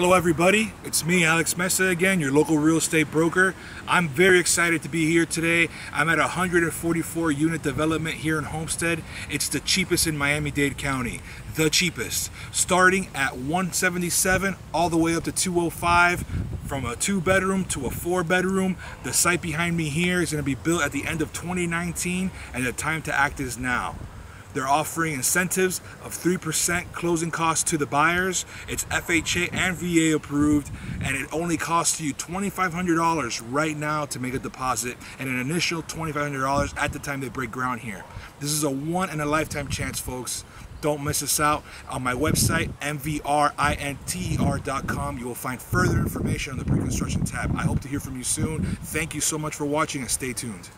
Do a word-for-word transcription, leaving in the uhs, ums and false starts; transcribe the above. Hello everybody, it's me Alex Mesa again, your local real estate broker. I'm very excited to be here today. I'm at a one hundred forty-four unit development here in Homestead. It's the cheapest in Miami-Dade County, the cheapest. Starting at one seventy-seven all the way up to two oh five, from a two bedroom to a four bedroom. The site behind me here is going to be built at the end of twenty nineteen and the time to act is now. They're offering incentives of three percent closing costs to the buyers. It's F H A and V A approved, and it only costs you twenty-five hundred dollars right now to make a deposit and an initial twenty-five hundred dollars at the time they break ground here. This is a one in a lifetime chance, folks. Don't miss us out. On my website, m v rinter dot com, you will find further information on the pre-construction tab. I hope to hear from you soon. Thank you so much for watching and stay tuned.